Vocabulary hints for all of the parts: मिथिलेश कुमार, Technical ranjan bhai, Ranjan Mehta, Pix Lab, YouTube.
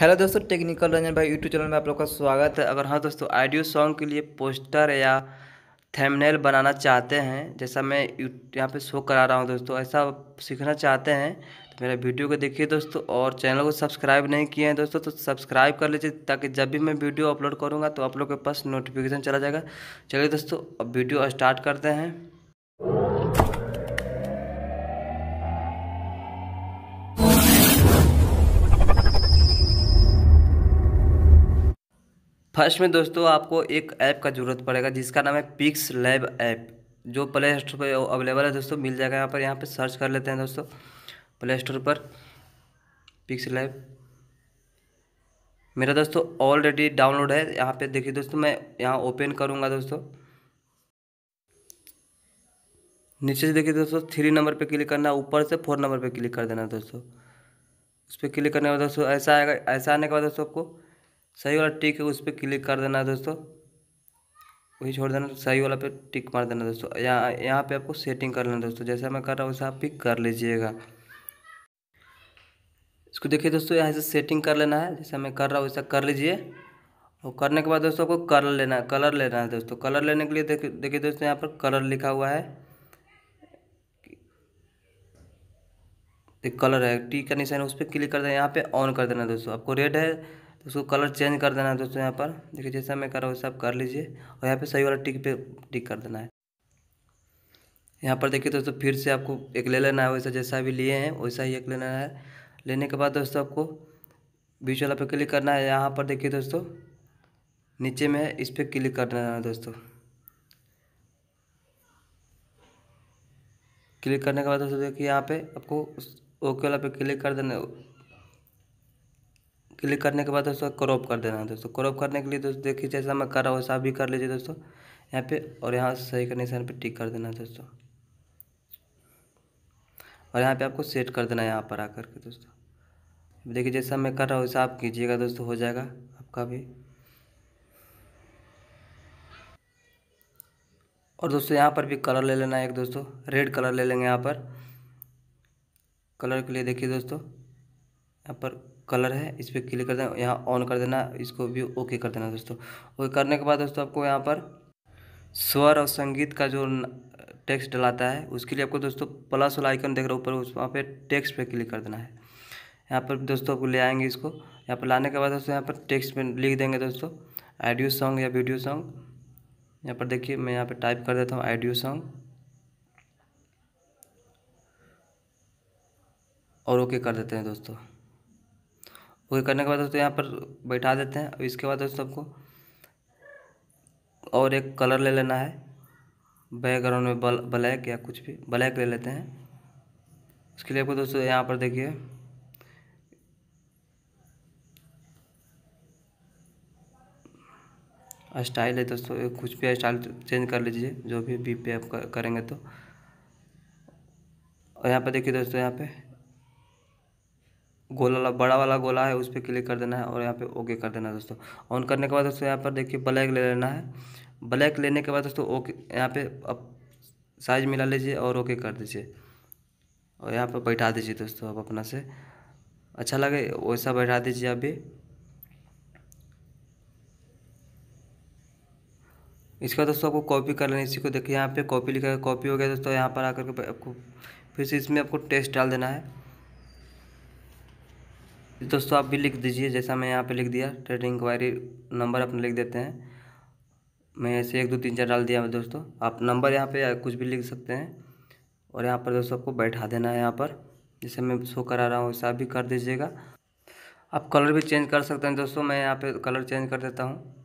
Hello दोस्तों, technical Ranjan भाई YouTube channel में आप लोग का स्वागत है। अगर हाँ दोस्तों, ऑडियो सॉन्ग के लिए पोस्टर या थंबनेल बनाना चाहते हैं, जैसा मैं यहाँ पे शो करा रहा हूँ दोस्तों, ऐसा सीखना चाहते हैं तो मेरा वीडियो को देखिए दोस्तों, और चैनल को सब्सक्राइब नहीं किए हैं दोस्तों तो सब्सक्राइब कर लीजिए, ताकि जब भी मैं वीडियो अपलोड करूँगा तो आप लोग के पास नोटिफिकेशन चला जाएगा। चलिए दोस्तों, अब वीडियो स्टार्ट करते हैं। फर्स्ट में दोस्तों आपको एक ऐप का ज़रूरत पड़ेगा जिसका नाम है पिक्स लैब ऐप, जो प्ले स्टोर पर अवेलेबल है दोस्तों, मिल जाएगा। यहाँ पर सर्च कर लेते हैं दोस्तों प्ले स्टोर पर पिक्स लैब। मेरा दोस्तों ऑलरेडी डाउनलोड है, यहाँ पे देखिए दोस्तों, मैं यहाँ ओपन करूँगा दोस्तों। नीचे से देखिए दोस्तों 3 नंबर पर क्लिक करना, ऊपर से 4 नंबर पर क्लिक कर देना दोस्तों। उस पर क्लिक करने के बाद दोस्तों ऐसा आएगा। ऐसा आने के बाद दोस्तों आपको सही वाला टिक है उस पर क्लिक कर देना दोस्तों, वही छोड़ देना, सही वाला पे टिक मार देना दोस्तों। यहाँ पे आपको सेटिंग कर लेना दोस्तों, जैसा मैं कर रहा हूँ वैसा आप भी कर लीजिएगा। इसको देखिए दोस्तों, यहाँ से सेटिंग कर लेना है, जैसा मैं कर रहा हूँ वैसा कर लीजिए। और करने के बाद दोस्तों आपको कलर लेना है दोस्तों। कलर लेने के लिए देखिए दोस्तों यहाँ पर कलर लिखा हुआ है, एक कलर है टी का निशान, उस पर क्लिक कर देना, यहाँ पर ऑन कर देना दोस्तों। आपको रेड है उसको कलर चेंज कर देना है दोस्तों। यहाँ पर देखिए जैसा मैं कर रहा हूँ वैसा आप कर लीजिए, और यहाँ पे सही वाला टिक पे टिक कर देना है। यहाँ पर देखिए दोस्तों फिर से आपको एक ले लेना है, वैसा जैसा भी लिए हैं वैसा ही एक लेना है। लेने के बाद दोस्तों आपको बीच वाला पे क्लिक करना है। यहाँ पर देखिए दोस्तों नीचे में है, इस पर क्लिक कर देना है दोस्तों। क्लिक करने के बाद दोस्तों देखिए यहाँ पर आपको ओके वाला पे क्लिक कर देना है। क्लिक करने के बाद दोस्तों क्रॉप कर देना है दोस्तों। क्रॉप करने के लिए दोस्तों देखिए जैसा मैं कर रहा हूँ वैसा भी कर लीजिए दोस्तों, यहाँ पे और यहाँ सही का निशान पे टिक कर देना है दोस्तों, और यहाँ पे आपको सेट कर देना है। यहाँ पर आकर के दोस्तों देखिए जैसा मैं कर रहा हूँ वैसा आप कीजिएगा दोस्तों, हो जाएगा आपका भी। और दोस्तों यहाँ पर भी कलर ले लेना है एक दोस्तों, रेड कलर ले लेंगे। यहाँ पर कलर के लिए देखिए दोस्तों यहाँ पर कलर है, इस पर क्लिक कर देना, यहाँ ऑन कर देना, इसको भी ओके कर देना दोस्तों। ओके करने के बाद दोस्तों आपको यहाँ पर स्वर और संगीत का जो टेक्स्ट डलाता है उसके लिए आपको दोस्तों प्लस वाला आइकन देख रहे हो ऊपर, उस वहाँ पे टेक्स्ट पे क्लिक कर देना है। यहाँ पर दोस्तों आपको ले आएंगे इसको, यहाँ पर लाने के बाद दोस्तों यहाँ पर टेक्स्ट में लिख देंगे दोस्तों ऑडियो सॉन्ग या वीडियो सॉन्ग। यहाँ पर देखिए मैं यहाँ पर टाइप कर देता हूँ ऑडियो सॉन्ग, और ओके कर देते हैं दोस्तों। ओके करने के बाद दोस्तों यहाँ पर बैठा देते हैं। इसके बाद दोस्तों आपको और एक कलर ले लेना है, बैकग्राउंड में ब्लैक या कुछ भी ब्लैक ले लेते हैं। उसके लिए आपको दोस्तों यहाँ पर देखिए स्टाइल है दोस्तों, कुछ भी स्टाइल चेंज कर लीजिए जो भी बी पे आप करेंगे तो। और यहाँ पर देखिए दोस्तों यहाँ पे गोला वाला बड़ा वाला गोला है, उस पर क्लिक कर देना है, और यहाँ पे ओके कर देना है दोस्तों। ऑन करने के बाद दोस्तों यहाँ पर देखिए ब्लैक ले लेना है। ब्लैक लेने के बाद दोस्तों ओके यहाँ पे अब साइज मिला लीजिए और ओके कर दीजिए, और यहाँ पे बैठा दीजिए दोस्तों। आप अपना से अच्छा लगे वैसा बैठा दीजिए अभी। इसका दोस्तों आपको कॉपी कर लेना, इसी को देखिए यहाँ पर कॉपी लिखा है, कॉपी हो गया दोस्तों। यहाँ पर आकर के आपको फिर से इसमें आपको टेक्स्ट डाल देना है दोस्तों, आप भी लिख दीजिए जैसा मैं यहाँ पे लिख दिया। ट्रेड इंक्वायरी नंबर अपने लिख देते हैं, मैं ऐसे 1 2 3 4 डाल दिया मैं दोस्तों। आप नंबर यहाँ पे कुछ भी लिख सकते हैं, और यहाँ पर दोस्तों आपको बैठा देना है। यहाँ पर जैसे मैं शो करा रहा हूँ वैसा भी कर दीजिएगा। आप कलर भी चेंज कर सकते हैं दोस्तों, मैं यहाँ पर कलर चेंज कर देता हूँ।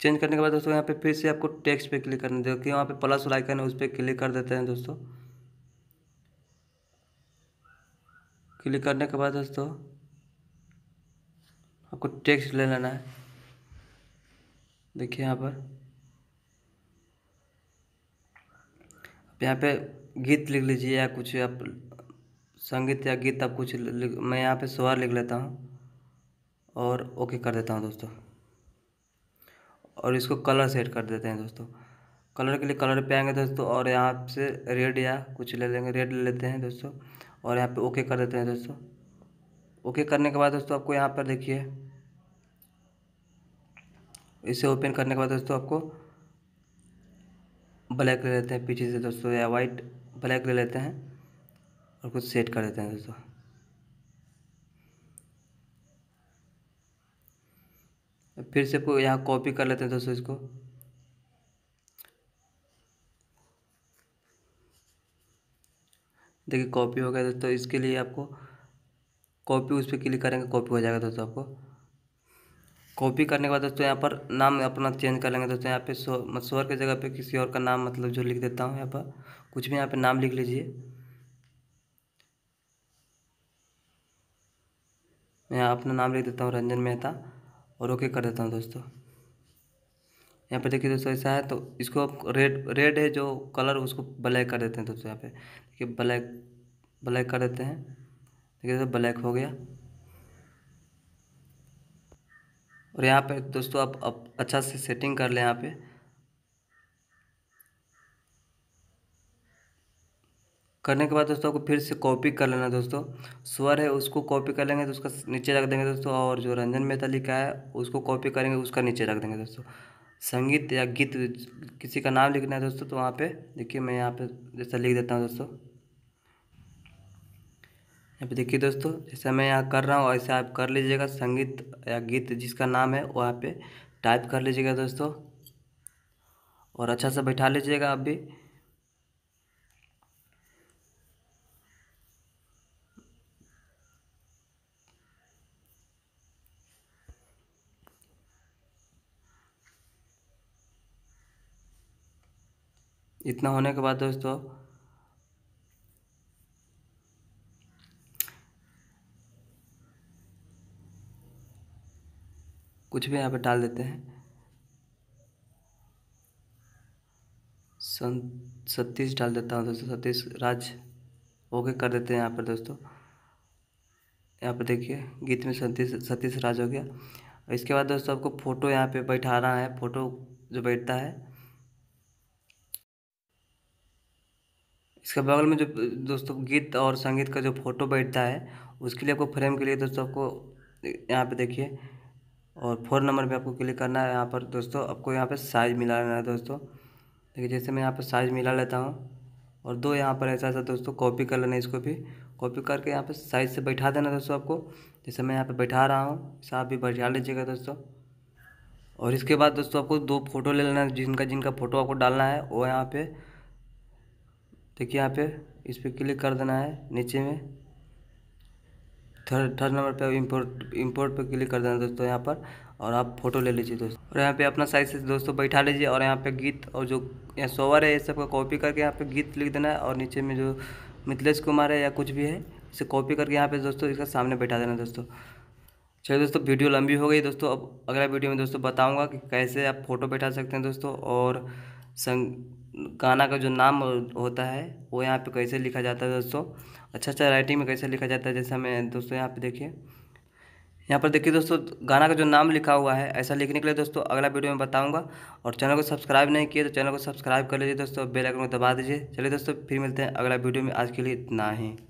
चेंज करने के बाद दोस्तों यहाँ पे फिर से आपको टेक्स्ट पे क्लिक करना है, देखिए वहाँ पे प्लस वाला आइकन है उस पर क्लिक कर देते हैं दोस्तों। क्लिक करने के बाद दोस्तों आपको टेक्स्ट ले लेना है, देखिए यहाँ पर आप यहाँ पे गीत लिख लीजिए या कुछ आप संगीत या गीत आप कुछ मैं यहाँ पे स्वर लिख लेता हूँ, और ओके कर देता हूँ दोस्तों। और इसको कलर सेट कर देते हैं दोस्तों। कलर के लिए कलर पे आएंगे दोस्तों और यहाँ से रेड या कुछ ले लेंगे, रेड ले लेते हैं दोस्तों और यहाँ पे ओके कर देते हैं दोस्तों। ओके करने के बाद दोस्तों आपको यहाँ पर देखिए इसे ओपन करने के बाद दोस्तों आपको ब्लैक ले लेते हैं पीछे से दोस्तों या वाइट ब्लैक ले लेते हैं और कुछ सेट कर देते हैं दोस्तों। फिर से आपको यहाँ कॉपी कर लेते हैं दोस्तों इसको देखिए कॉपी हो गया दोस्तों। इसके लिए आपको कॉपी उस पर क्लिक करेंगे कॉपी हो जाएगा दोस्तों। आपको कॉपी करने के बाद दोस्तों यहाँ पर नाम अपना चेंज कर लेंगे दोस्तों। यहाँ पे मशहूर की जगह पे किसी और का नाम मतलब जो लिख देता हूँ यहाँ पर कुछ भी यहाँ पे नाम लिख लीजिए। मैं यहाँ अपना नाम लिख देता हूँ रंजन मेहता और ओके कर देता हूँ दोस्तों। यहाँ पे देखिए दोस्तों ऐसा है तो इसको आप रेड है जो कलर उसको ब्लैक कर देते हैं दोस्तों। यहाँ पे देखिए ब्लैक कर देते हैं, देखिए दोस्तों ब्लैक हो गया। और यहाँ पे दोस्तों आप अच्छा से सेटिंग कर लें। यहाँ पे करने के बाद दोस्तों आपको फिर से कॉपी कर लेना दोस्तों। स्वर है उसको कॉपी कर लेंगे तो उसका नीचे रख देंगे दोस्तों और जो रंजन मेहता लिखा है उसको कॉपी करेंगे उसका नीचे रख देंगे दोस्तों। संगीत या गीत किसी का नाम लिखना है दोस्तों तो वहाँ पे देखिए मैं यहाँ पे जैसा लिख देता हूँ दोस्तों। यहाँ पे देखिए दोस्तों जैसा मैं यहाँ कर रहा हूँ ऐसे आप कर लीजिएगा। संगीत या गीत जिसका नाम है वहाँ पर टाइप कर लीजिएगा दोस्तों और अच्छा से बैठा लीजिएगा आप भी। इतना होने के बाद दोस्तों कुछ भी यहाँ पे डाल देते हैं। 37 डाल देता हूँ दोस्तों, 37 राज ओके कर देते हैं यहाँ पर दोस्तों। यहाँ पर देखिए गीत में 37 राज हो गया। इसके बाद दोस्तों आपको फ़ोटो यहाँ पे बैठा रहा है, फ़ोटो जो बैठता है इसके बगल में जो दोस्तों गीत और संगीत का जो फ़ोटो बैठता है उसके लिए आपको फ्रेम के लिए दोस्तों आपको यहाँ पे देखिए और 4 नंबर पे आपको क्लिक करना है। यहाँ पर दोस्तों आपको यहाँ पे साइज मिला लेना है दोस्तों। देखिए जैसे मैं यहाँ पे साइज मिला लेता हूँ और 2 यहाँ पर ऐसा ऐसा दोस्तों कॉपी कर लेना है। इसको भी कॉपी करके यहाँ पर साइज से बैठा देना दोस्तों। आपको जैसे मैं यहाँ पर बैठा रहा हूँ ऐसा आप भी बैठा लीजिएगा दोस्तों। और इसके बाद दोस्तों आपको 2 फ़ोटो ले लेना है जिनका फ़ोटो आपको डालना है वो यहाँ पर देखिए यहाँ पे इस पर क्लिक कर देना है। नीचे में थर्ड नंबर पे इम्पोर्ट पे क्लिक कर देना दोस्तों यहाँ पर और आप फ़ोटो ले लीजिए दोस्तों। और यहाँ पे अपना साइज से दोस्तों बैठा लीजिए और यहाँ पे गीत और जो यहाँ सोवर है ये सब का कॉपी करके यहाँ पे गीत लिख देना है और नीचे में जो मिथिलेश कुमार है या कुछ भी है इसे कॉपी करके यहाँ पे दोस्तों इसका सामने बैठा देना दोस्तों। चलिए दोस्तों वीडियो लंबी हो गई दोस्तों। अब अगला वीडियो में दोस्तों बताऊँगा कि कैसे आप फ़ोटो बैठा सकते हैं दोस्तों और गाना का जो नाम होता है वो यहाँ पे कैसे लिखा जाता है दोस्तों, अच्छा राइटिंग में कैसे लिखा जाता है। जैसा मैं दोस्तों यहाँ पे देखिए दोस्तों गाना का जो नाम लिखा हुआ है ऐसा लिखने के लिए दोस्तों अगला वीडियो में बताऊँगा। और चैनल को सब्सक्राइब नहीं किए तो चैनल को सब्सक्राइब कर लीजिए दोस्तों, बेल आइकन को दबा दीजिए। चलिए दोस्तों फिर मिलते हैं अगला वीडियो में, आज के लिए इतना ही।